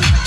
What?